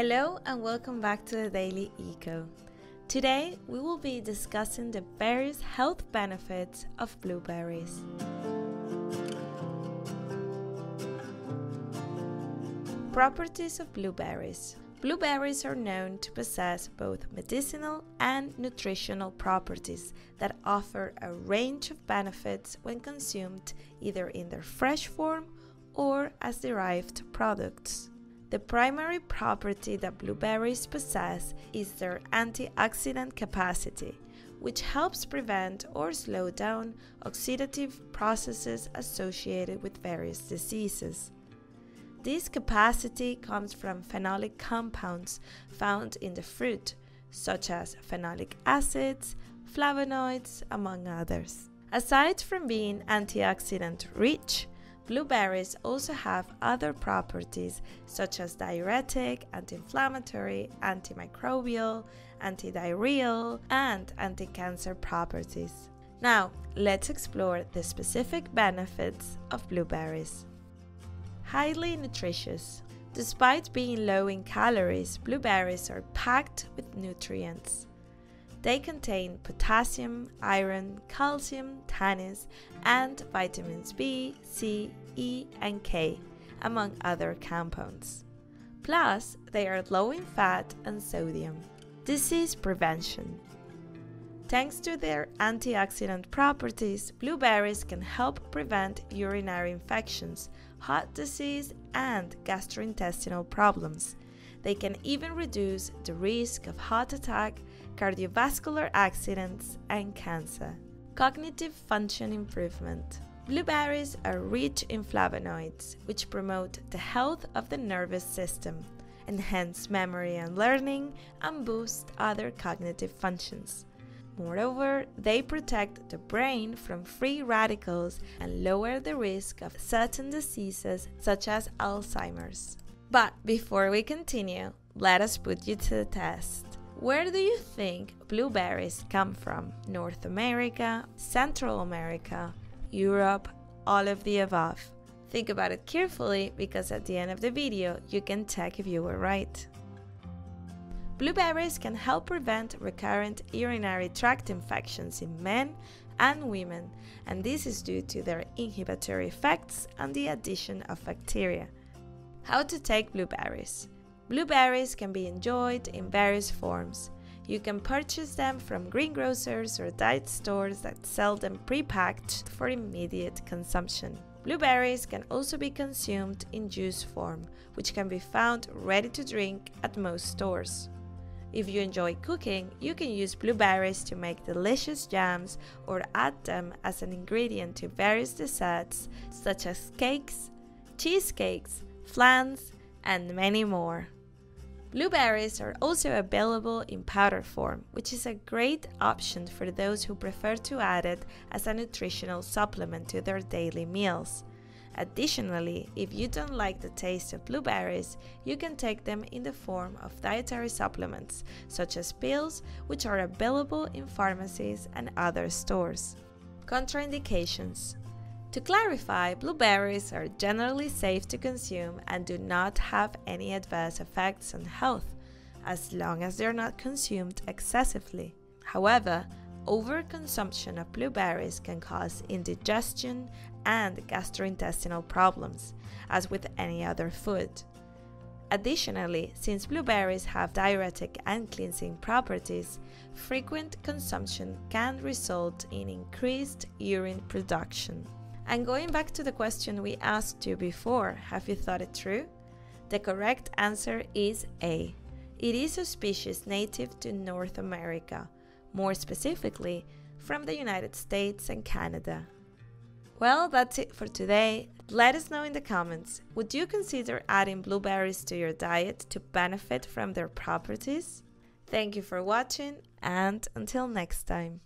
Hello and welcome back to the Daily Eco. Today we will be discussing the various health benefits of blueberries. Properties of blueberries. Blueberries are known to possess both medicinal and nutritional properties that offer a range of benefits when consumed either in their fresh form or as derived products. The primary property that blueberries possess is their antioxidant capacity, which helps prevent or slow down oxidative processes associated with various diseases. This capacity comes from phenolic compounds found in the fruit, such as phenolic acids, flavonoids, among others. Aside from being antioxidant-rich, blueberries also have other properties such as diuretic, anti-inflammatory, antimicrobial, antidiarrheal, and anti-cancer properties. Now, let's explore the specific benefits of blueberries. Highly nutritious. Despite being low in calories, blueberries are packed with nutrients. They contain potassium, iron, calcium, tannins, and vitamins B, C, E, and K, among other compounds. Plus, they are low in fat and sodium. Disease prevention. Thanks to their antioxidant properties, blueberries can help prevent urinary infections, heart disease, and gastrointestinal problems. They can even reduce the risk of heart attack, cardiovascular accidents, and cancer. Cognitive function improvement. Blueberries are rich in flavonoids, which promote the health of the nervous system, enhance memory and learning, and boost other cognitive functions. Moreover, they protect the brain from free radicals and lower the risk of certain diseases such as Alzheimer's. But before we continue, let us put you to the test. Where do you think blueberries come from? North America, Central America, Europe, all of the above? Think about it carefully because at the end of the video you can check if you were right. Blueberries can help prevent recurrent urinary tract infections in men and women, and this is due to their inhibitory effects and the addition of bacteria. How to take blueberries. Blueberries can be enjoyed in various forms. You can purchase them from greengrocers or diet stores that sell them pre-packed for immediate consumption. Blueberries can also be consumed in juice form, which can be found ready to drink at most stores. If you enjoy cooking, you can use blueberries to make delicious jams or add them as an ingredient to various desserts such as cakes, cheesecakes, flans, and many more. Blueberries are also available in powder form, which is a great option for those who prefer to add it as a nutritional supplement to their daily meals. Additionally, if you don't like the taste of blueberries, you can take them in the form of dietary supplements, such as pills, which are available in pharmacies and other stores. Contraindications. To clarify, blueberries are generally safe to consume and do not have any adverse effects on health, as long as they are not consumed excessively. However, overconsumption of blueberries can cause indigestion and gastrointestinal problems, as with any other food. Additionally, since blueberries have diuretic and cleansing properties, frequent consumption can result in increased urine production. And going back to the question we asked you before, have you thought it through? The correct answer is A. It is a species native to North America, more specifically from the United States and Canada. Well, that's it for today. Let us know in the comments, would you consider adding blueberries to your diet to benefit from their properties? Thank you for watching, and until next time.